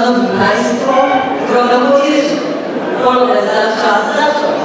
Szanowni Państwo, droga młodzieży, poloneza czas zacząć.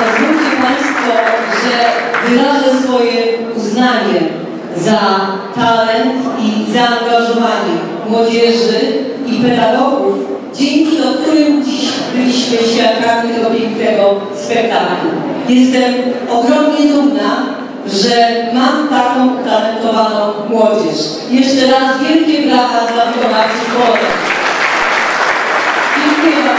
Pozwólcie Państwo, że wyrażę swoje uznanie za talent i zaangażowanie młodzieży i pedagogów, dzięki którym dziś byliśmy świadkami tego pięknego spektaklu. Jestem ogromnie dumna, że mam taką utalentowaną młodzież. Jeszcze raz wielkie brawa dla wychowawców młodych. Dziękuję.